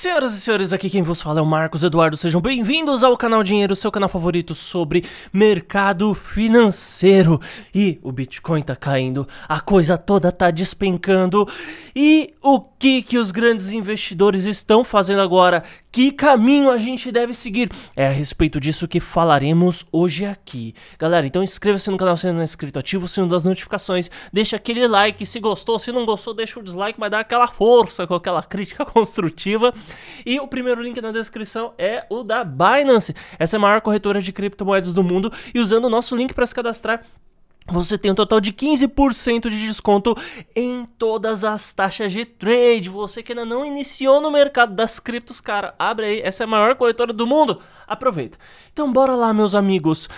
Senhoras e senhores, aqui quem vos fala é o Marcos Eduardo, sejam bem-vindos ao canal Dinheiro, seu canal favorito sobre mercado financeiro. E o Bitcoin tá caindo, a coisa toda tá despencando. E o que os grandes investidores estão fazendo agora? Que caminho a gente deve seguir? É a respeito disso que falaremos hoje aqui. Galera, então inscreva-se no canal se não é inscrito, ativa o sino das notificações, deixa aquele like, se gostou, se não gostou, deixa o dislike, mas dá aquela força com aquela crítica construtiva. E o primeiro link na descrição é o da Binance, essa é a maior corretora de criptomoedas do mundo, e usando o nosso link para se cadastrar, você tem um total de 15% de desconto em todas as taxas de trade. Você que ainda não iniciou no mercado das criptos, cara, abre aí, essa é a maior corretora do mundo, aproveita. Então bora lá, meus amigos.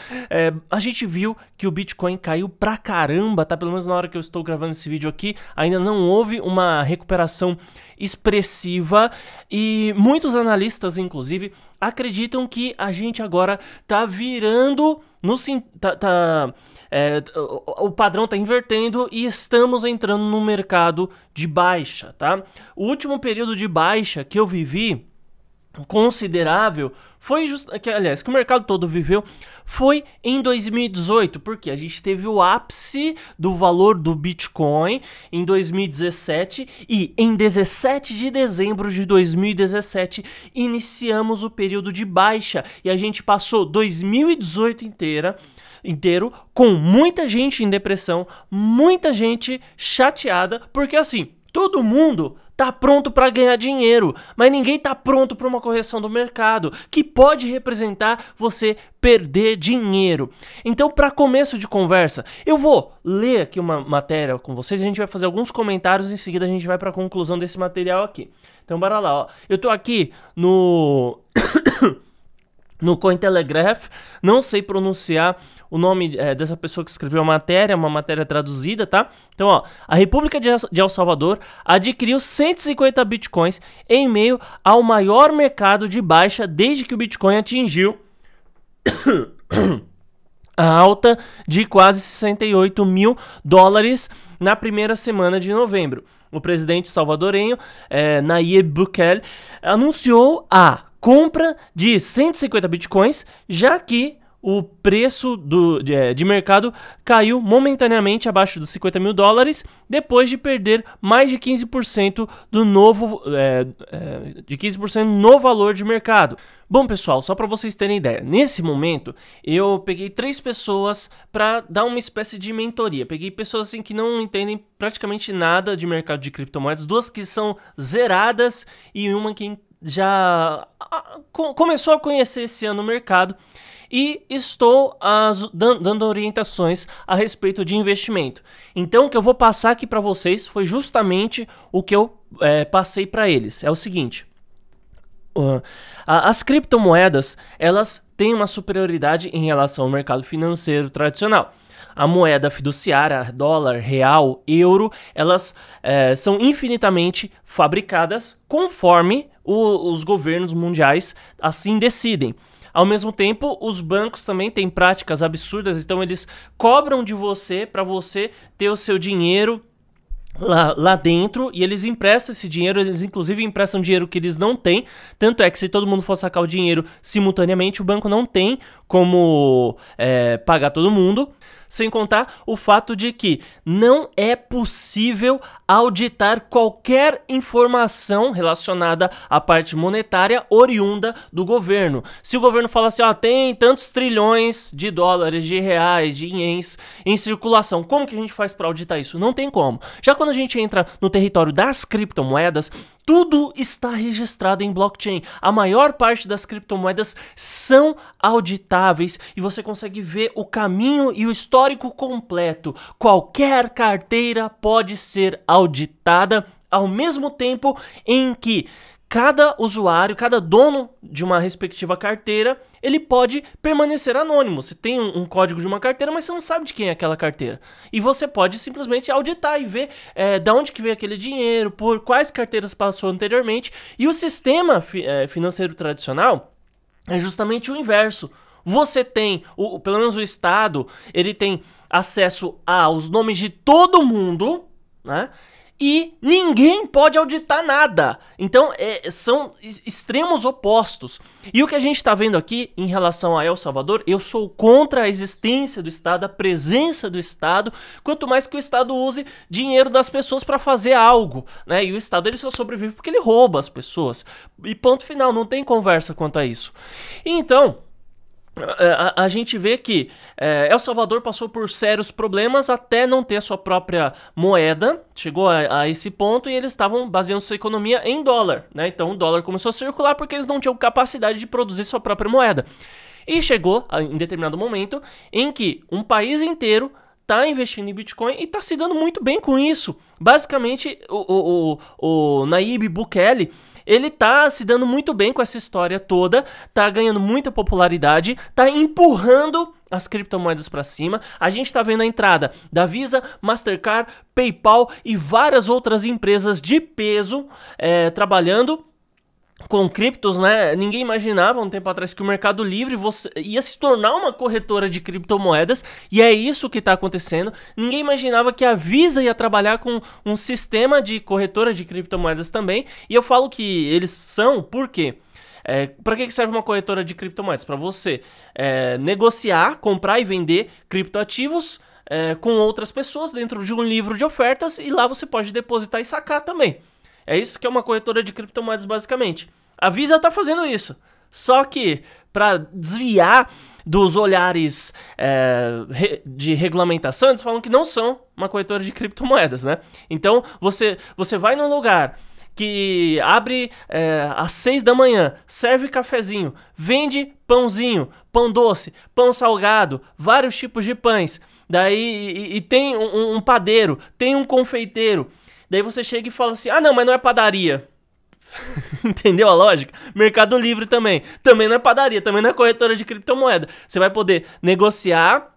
A gente viu que o Bitcoin caiu pra caramba, tá? Pelo menos na hora que eu estou gravando esse vídeo aqui, ainda não houve uma recuperação expressiva, e muitos analistas, inclusive, acreditam que a gente agora tá virando... o padrão está invertendo e estamos entrando no mercado de baixa, tá? O último período de baixa que eu vivi, considerável, foi que o mercado todo viveu, foi em 2018, porque a gente teve o ápice do valor do Bitcoin em 2017, e em 17 de dezembro de 2017 iniciamos o período de baixa, e a gente passou 2018 inteiro com muita gente em depressão, muita gente chateada, porque assim, todo mundo tá pronto para ganhar dinheiro, mas ninguém tá pronto para uma correção do mercado, que pode representar você perder dinheiro. Então, para começo de conversa, eu vou ler aqui uma matéria com vocês, a gente vai fazer alguns comentários, em seguida a gente vai para a conclusão desse material aqui. Então, bora lá, ó. Eu tô aqui no Cointelegraph, não sei pronunciar o nome dessa pessoa que escreveu a matéria, uma matéria traduzida, tá? Então, ó, a República de El Salvador adquiriu 150 bitcoins em meio ao maior mercado de baixa desde que o Bitcoin atingiu a alta de quase 68 mil dólares na primeira semana de novembro. O presidente salvadorenho, Nayib Bukele, anunciou a compra de 150 bitcoins, já que o preço de mercado caiu momentaneamente abaixo dos 50 mil dólares, depois de perder mais de 15% no valor de mercado. Bom, pessoal, só para vocês terem ideia, nesse momento eu peguei 3 pessoas para dar uma espécie de mentoria. Peguei pessoas assim que não entendem praticamente nada de mercado de criptomoedas, 2 que são zeradas e uma que já começou a conhecer esse ano o mercado, e estou dando orientações a respeito de investimento. Então, o que eu vou passar aqui para vocês foi justamente o que eu passei para eles. É o seguinte, as criptomoedas, elas têm uma superioridade em relação ao mercado financeiro tradicional. A moeda fiduciária, dólar, real, euro, elas são infinitamente fabricadas conforme os governos mundiais assim decidem. Ao mesmo tempo, os bancos também têm práticas absurdas, então eles cobram de você para você ter o seu dinheiro lá dentro, e eles emprestam esse dinheiro, eles inclusive emprestam dinheiro que eles não têm, tanto é que se todo mundo for sacar o dinheiro simultaneamente, o banco não tem como pagar todo mundo, sem contar o fato de que não é possível auditar qualquer informação relacionada à parte monetária oriunda do governo. Se o governo fala assim, ó, tem tantos trilhões de dólares, de reais, de ienes em circulação, como que a gente faz para auditar isso? Não tem como. Já quando a gente entra no território das criptomoedas, tudo está registrado em blockchain. A maior parte das criptomoedas são auditáveis e você consegue ver o caminho e o histórico completo. Qualquer carteira pode ser auditada, ao mesmo tempo em que cada usuário, cada dono de uma respectiva carteira, ele pode permanecer anônimo. Você tem um código de uma carteira, mas você não sabe de quem é aquela carteira. E você pode simplesmente auditar e ver da onde que veio aquele dinheiro, por quais carteiras passou anteriormente. E o sistema financeiro tradicional é justamente o inverso. Você tem, pelo menos o Estado, ele tem acesso aos nomes de todo mundo, né? e ninguém pode auditar nada. Então são extremos opostos. E o que a gente está vendo aqui em relação a El Salvador, eu sou contra a existência do Estado, a presença do Estado, quanto mais que o Estado use dinheiro das pessoas para fazer algo, né? E o Estado ele só sobrevive porque ele rouba as pessoas. E ponto final, não tem conversa quanto a isso. Então, a gente vê que El Salvador passou por sérios problemas até não ter a sua própria moeda, chegou a esse ponto, e eles estavam baseando sua economia em dólar, né? Então o dólar começou a circular porque eles não tinham capacidade de produzir sua própria moeda. E chegou em determinado momento em que um país inteiro está investindo em Bitcoin e está se dando muito bem com isso. Basicamente, o Nayib Bukele, ele tá se dando muito bem com essa história toda, tá ganhando muita popularidade, tá empurrando as criptomoedas para cima. A gente tá vendo a entrada da Visa, Mastercard, PayPal e várias outras empresas de peso trabalhando com criptos, né? Ninguém imaginava um tempo atrás que o Mercado Livre ia se tornar uma corretora de criptomoedas, e é isso que está acontecendo. Ninguém imaginava que a Visa ia trabalhar com um sistema de corretora de criptomoedas também, e eu falo que eles são, por quê? Para que serve uma corretora de criptomoedas? Para você negociar, comprar e vender criptoativos com outras pessoas dentro de um livro de ofertas, e lá você pode depositar e sacar também. É isso que é uma corretora de criptomoedas, basicamente. A Visa tá fazendo isso. Só que, para desviar dos olhares de regulamentação, eles falam que não são uma corretora de criptomoedas, né? Então, você vai num lugar que abre às 6 da manhã, serve cafezinho, vende pãozinho, pão doce, pão salgado, vários tipos de pães. Daí, tem um padeiro, tem um confeiteiro. Daí você chega e fala assim, ah não, mas não é padaria. Entendeu a lógica? Mercado Livre também não é padaria, também não é corretora de criptomoeda. Você vai poder negociar,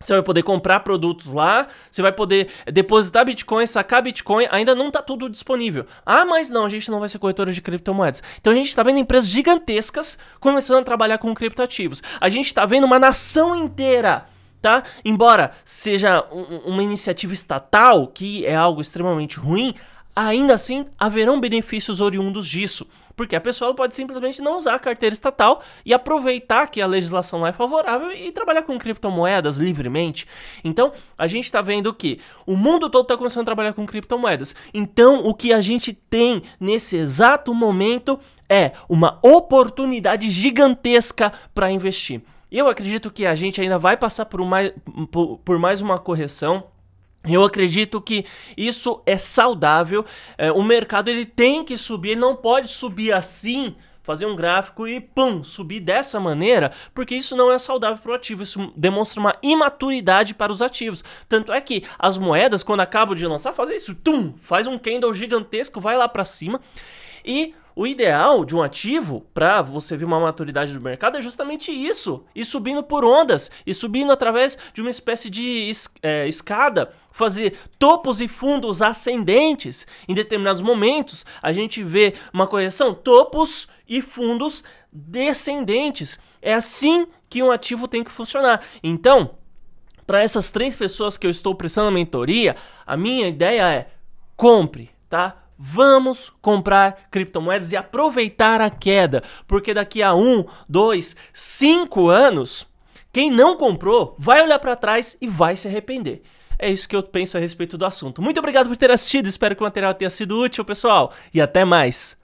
você vai poder comprar produtos lá, você vai poder depositar Bitcoin, sacar Bitcoin, ainda não tá tudo disponível. Ah, mas não, a gente não vai ser corretora de criptomoedas. Então a gente tá vendo empresas gigantescas começando a trabalhar com criptoativos. A gente tá vendo uma nação inteira, tá? Embora seja uma iniciativa estatal, que é algo extremamente ruim, ainda assim haverão benefícios oriundos disso, porque a pessoa pode simplesmente não usar a carteira estatal e aproveitar que a legislação lá é favorável e trabalhar com criptomoedas livremente. Então, a gente está vendo que o mundo todo está começando a trabalhar com criptomoedas. Então, o que a gente tem nesse exato momento é uma oportunidade gigantesca para investir. Eu acredito que a gente ainda vai passar por mais uma correção. Eu acredito que isso é saudável. O mercado ele tem que subir, ele não pode subir assim, fazer um gráfico e pum, subir dessa maneira, porque isso não é saudável para o ativo, isso demonstra uma imaturidade para os ativos. Tanto é que as moedas, quando acabam de lançar, fazem isso, tum, faz um candle gigantesco, vai lá para cima. E o ideal de um ativo, para você ver uma maturidade do mercado, é justamente isso. E subindo por ondas, e subindo através de uma espécie de escada, fazer topos e fundos ascendentes. Em determinados momentos, a gente vê uma correção, topos e fundos descendentes. É assim que um ativo tem que funcionar. Então, para essas 3 pessoas que eu estou prestando a mentoria, a minha ideia é: compre, tá? Vamos comprar criptomoedas e aproveitar a queda, porque daqui a 1, 2, 5 anos, quem não comprou vai olhar para trás e vai se arrepender. É isso que eu penso a respeito do assunto. Muito obrigado por ter assistido, espero que o material tenha sido útil, pessoal, e até mais.